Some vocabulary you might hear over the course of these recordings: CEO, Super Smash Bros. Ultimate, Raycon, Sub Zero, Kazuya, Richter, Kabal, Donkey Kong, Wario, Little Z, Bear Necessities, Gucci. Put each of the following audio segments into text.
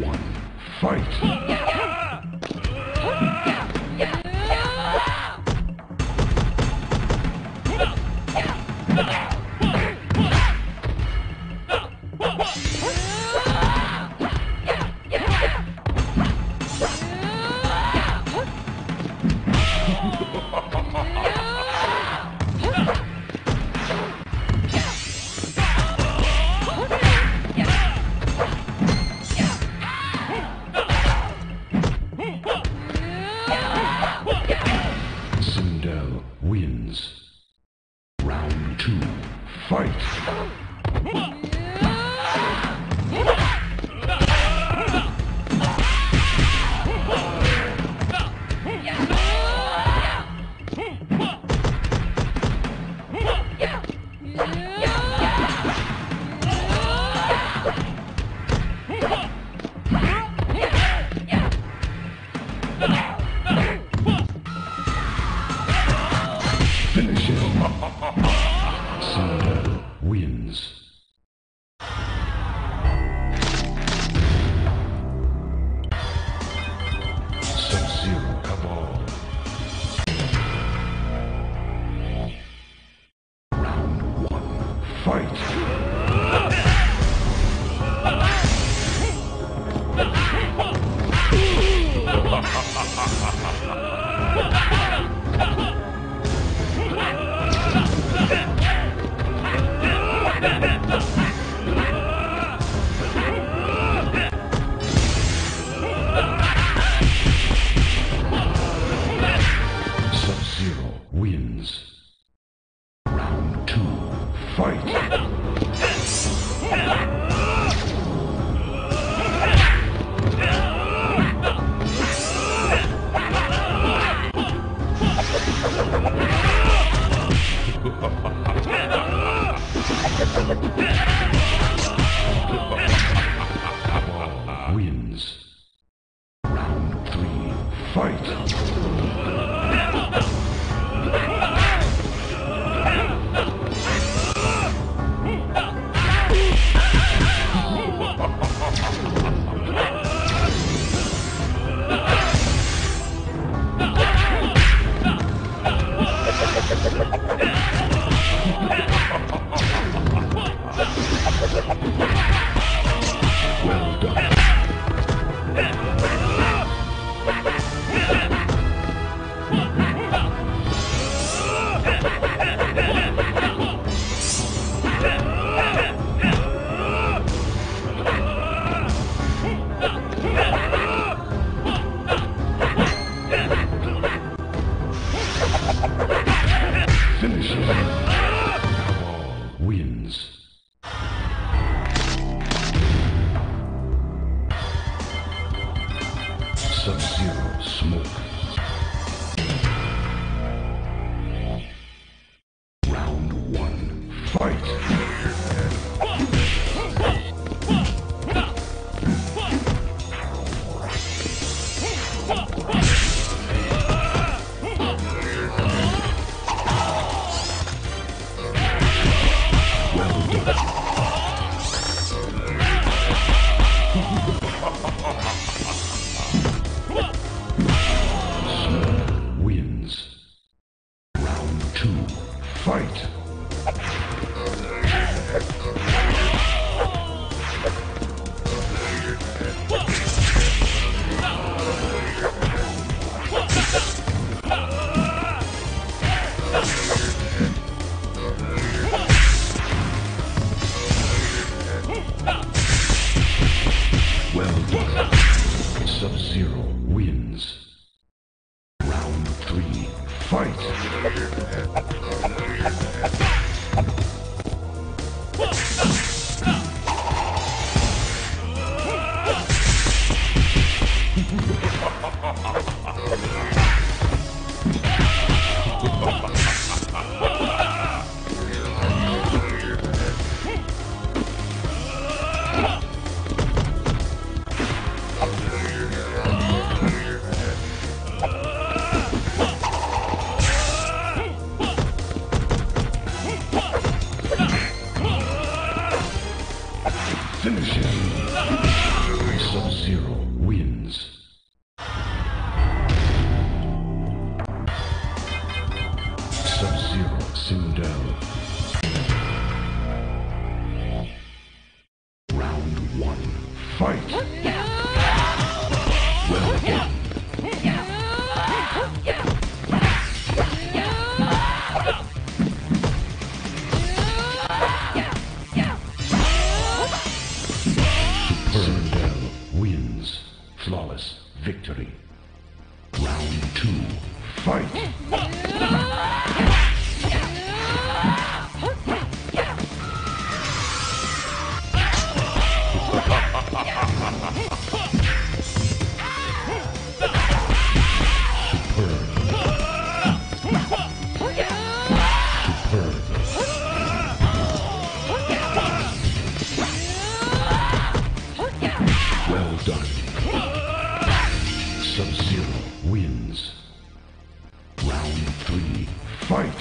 one, fight! Wins. Round two, fight! Finish him. Sub Zero wins. Sub-Zero Cabal. Round one, fight. Wins. Round three, fight! Well done. Finish him. Sub-Zero smoke. Round one, fight! Well done. Sub-Zero wins. Round three, fight! Finish him. Sub-Zero. Fight! Well done. Burn Bell wins. Flawless victory. Round 2. Fight! Done. Sub Zero wins. Round 3. Fight.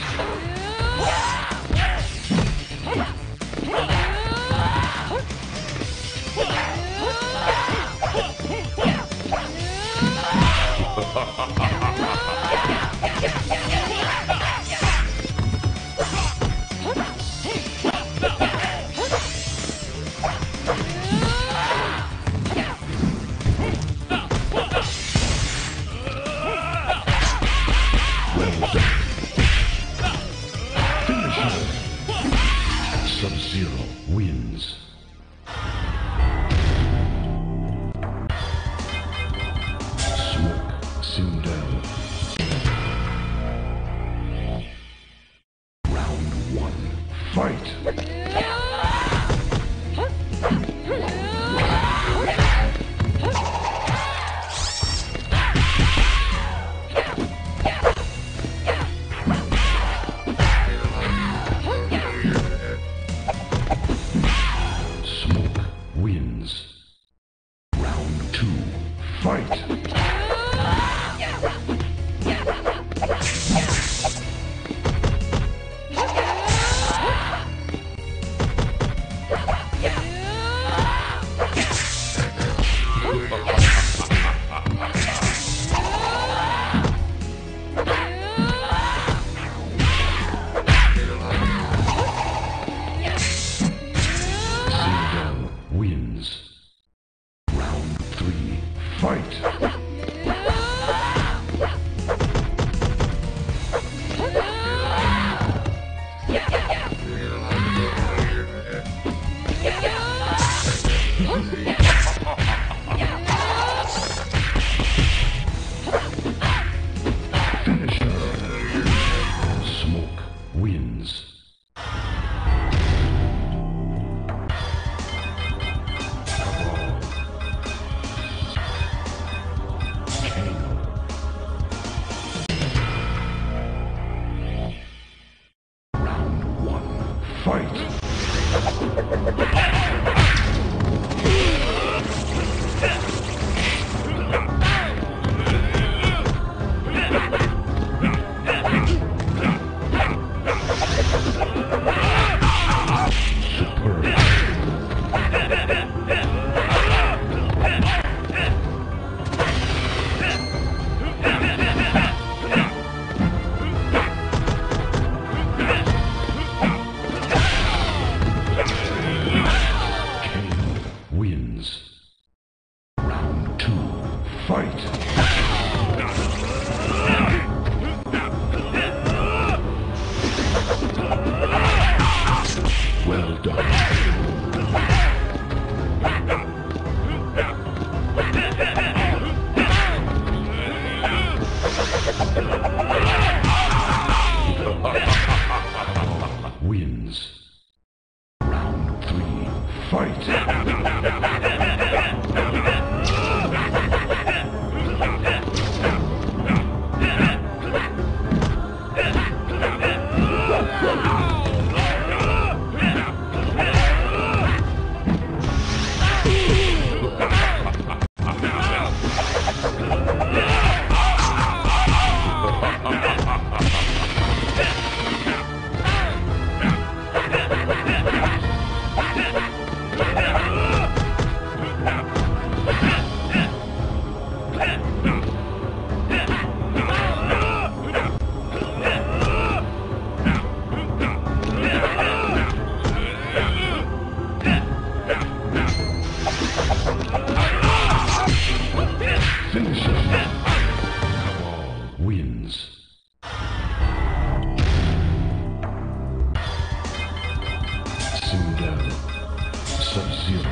Sub Zero wins. Smoke soon down. Round 1. Fight. Fight! Well done. finisher. Cabal wins. Soon Sub Zero.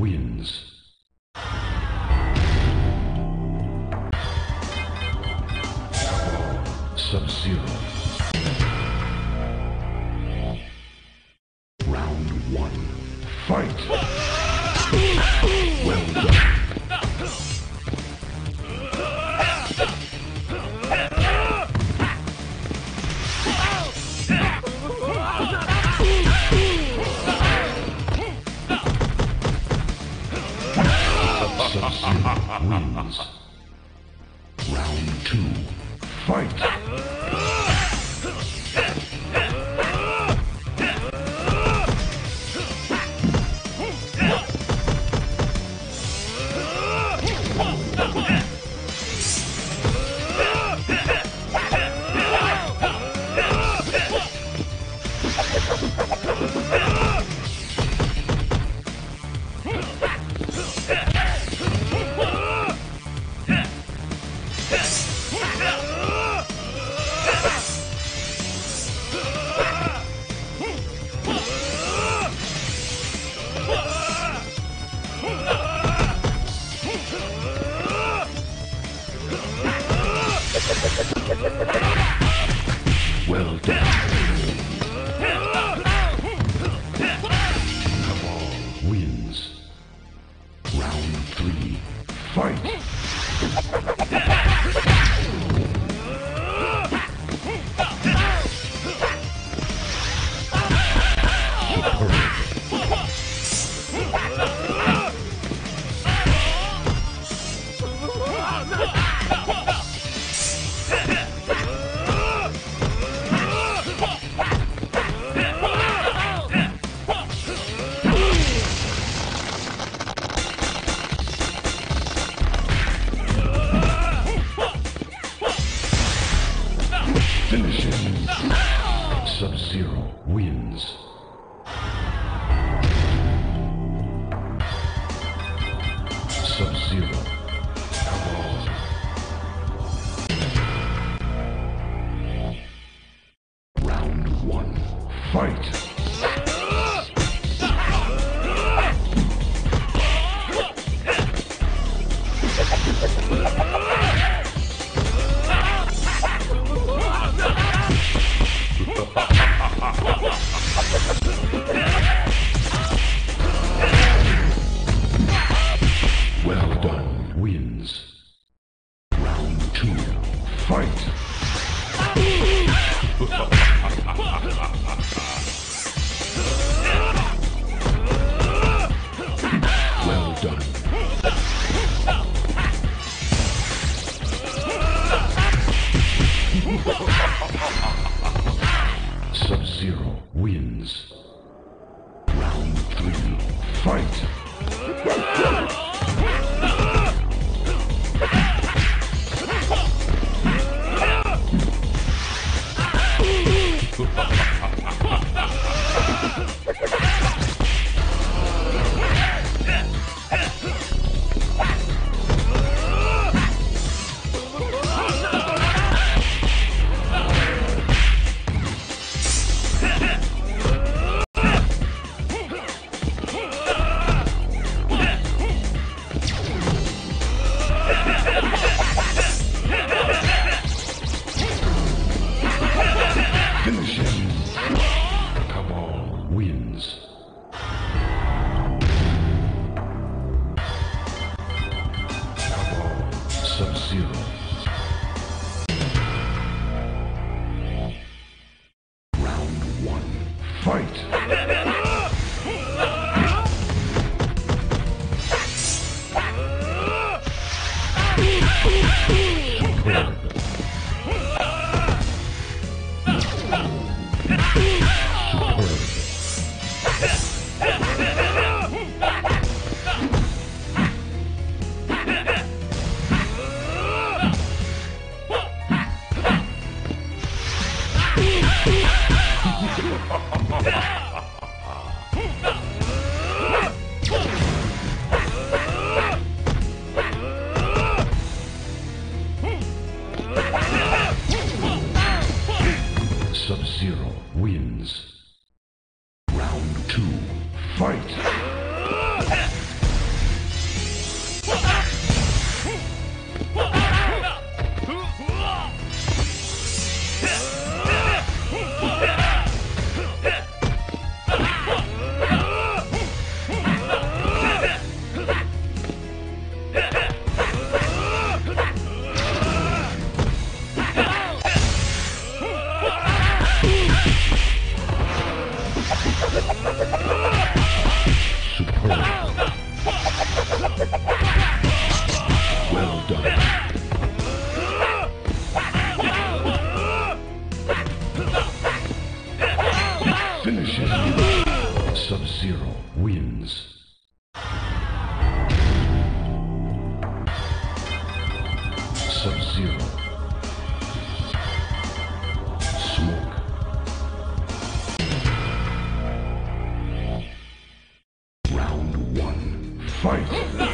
wins. Sub Zero. Round one. Fight! Well done. Sub Zero wins. Round two. Fight! Well done. Cabal wins. Round three. Fight! Finishing. Sub-Zero wins. Sub-Zero. Round one. Fight! Well done wins. Round two. Fight! Well done. Sub-Zero wins. Round three. Fight! Sub-Zero. Round one. Fight! Sub-Zero wins. Round two. Fight! finishes. Sub Zero wins. Sub Zero. Smoke. Round one. Fight. Sub-Zero.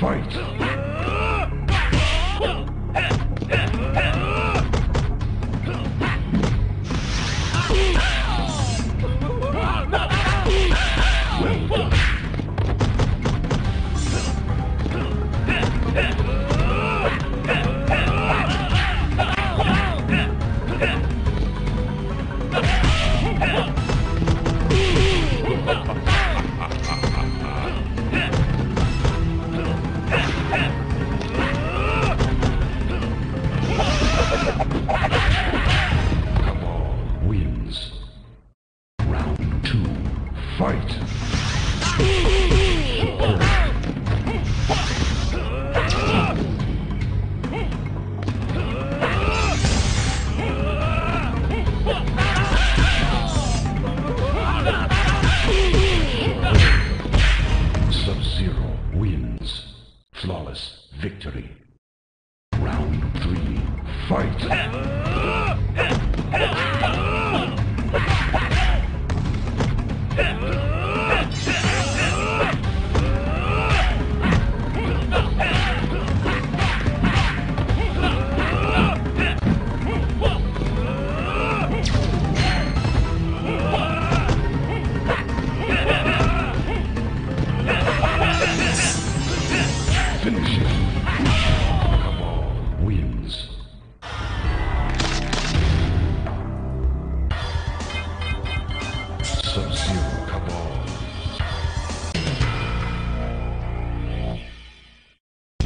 Fight! Sub-Zero wins. Flawless victory. Round 3, fight! Finish it. Kabal wins. Sub-Zero Kabal.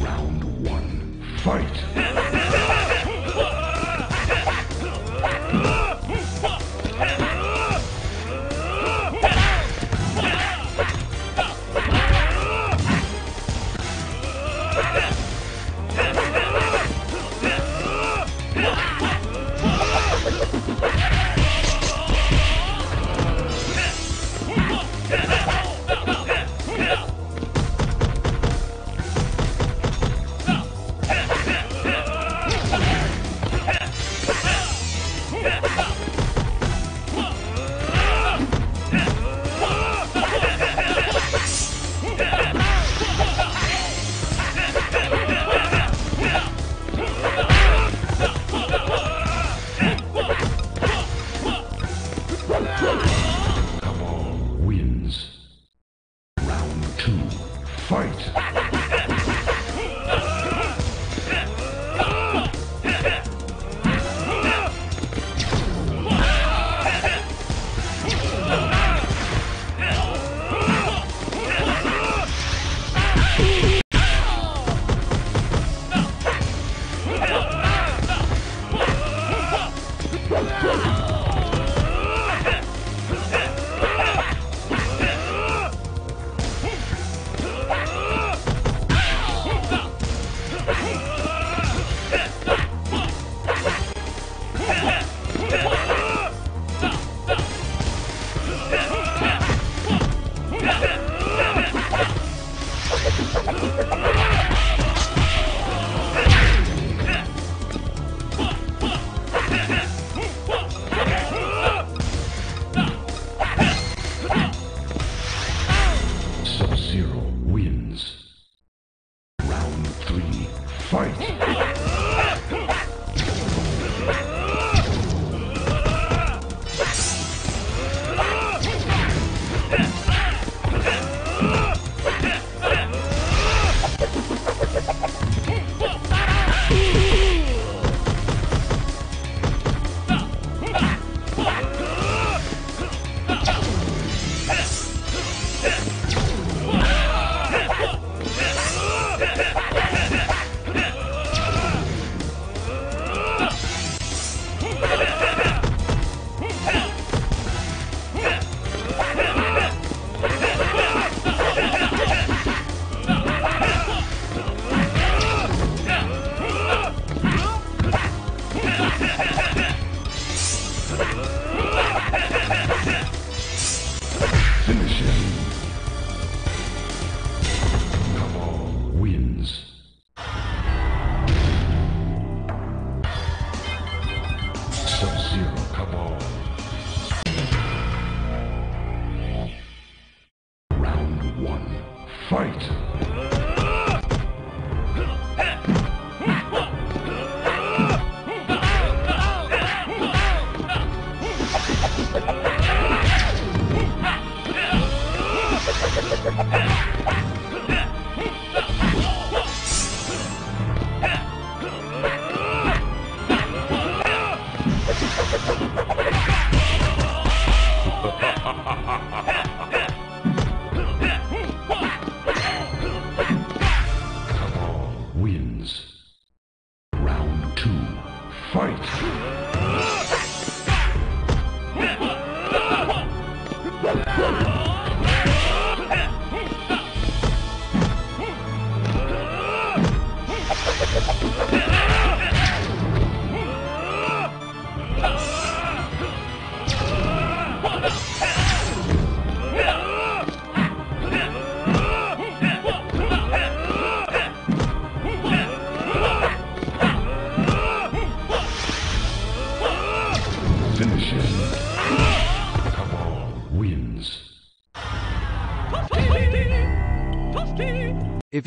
Round 1. Fight! Kabal wins. Round 2, fight! Sub-Zero wins. Round 3, fight! Finish him. Kabal wins. Sub-Zero Kabal. Round 1, fight! If